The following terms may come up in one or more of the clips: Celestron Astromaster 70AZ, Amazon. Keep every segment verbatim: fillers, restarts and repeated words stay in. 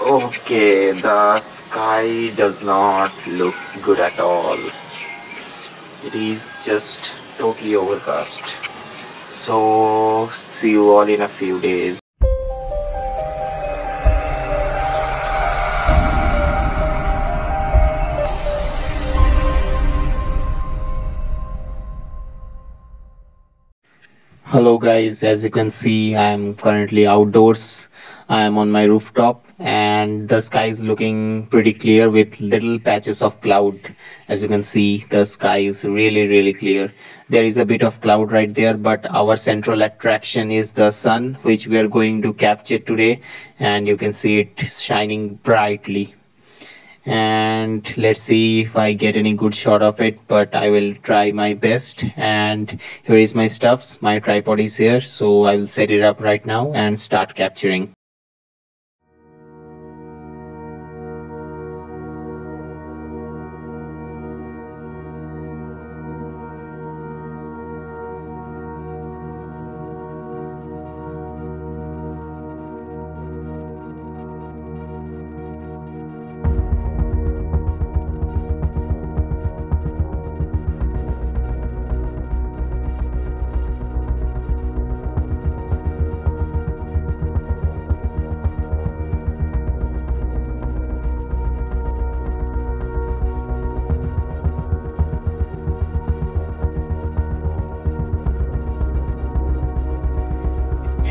Okay, the sky does not look good at all. It is just totally overcast. So, see you all in a few days. Hello guys, as you can see, I am currently outdoors. I am on my rooftop and the sky is looking pretty clear with little patches of cloud. As you can see, the sky is really really clear. There is a bit of cloud right there, but our central attraction is the sun, which we are going to capture today, and you can see it shining brightly. And let's see if I get any good shot of it, but I will try my best. And here is my stuffs. My tripod is here, so I will set it up right now and start capturing.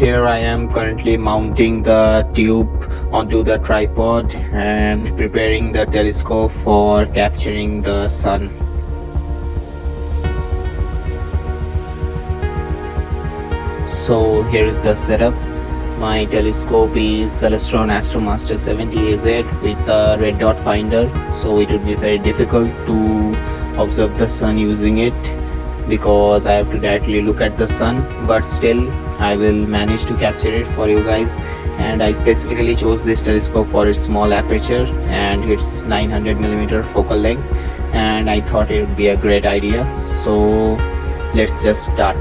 Here I am currently mounting the tube onto the tripod and preparing the telescope for capturing the sun. So here is the setup. My telescope is Celestron Astromaster seventy A Z with the red dot finder, so it would be very difficult to observe the sun using it because I have to directly look at the sun, but still I will manage to capture it for you guys. And I specifically chose this telescope for its small aperture and its nine hundred millimeter focal length, and I thought it would be a great idea. So let's just start.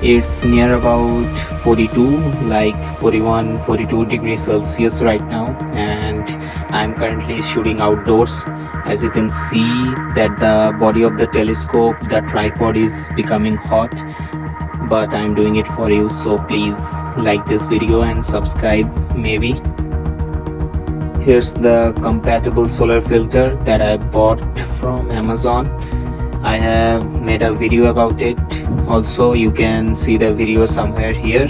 It's near about forty-two, like forty-one, forty-two degrees Celsius right now, and I'm currently shooting outdoors. As you can see that the body of the telescope, the tripod is becoming hot, but I'm doing it for you, so please like this video and subscribe maybe. Here's the compatible solar filter that I bought from Amazon. I have made a video about it also. You can see the video somewhere here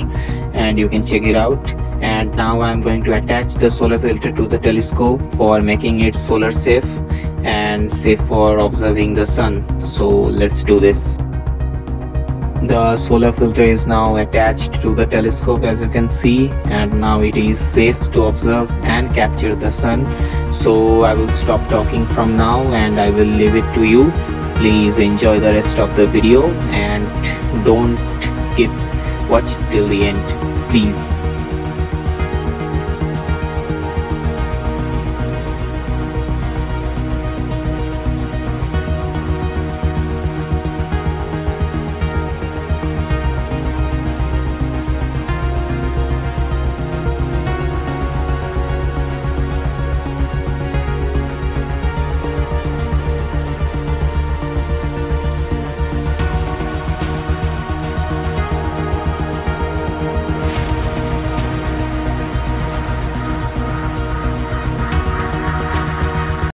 and you can check it out. And now I'm going to attach the solar filter to the telescope for making it solar safe and safe for observing the sun. So let's do this. The solar filter is now attached to the telescope, as you can see, and now it is safe to observe and capture the sun. So I will stop talking from now and I will leave it to you. Please enjoy the rest of the video and don't skip, watch till the end please.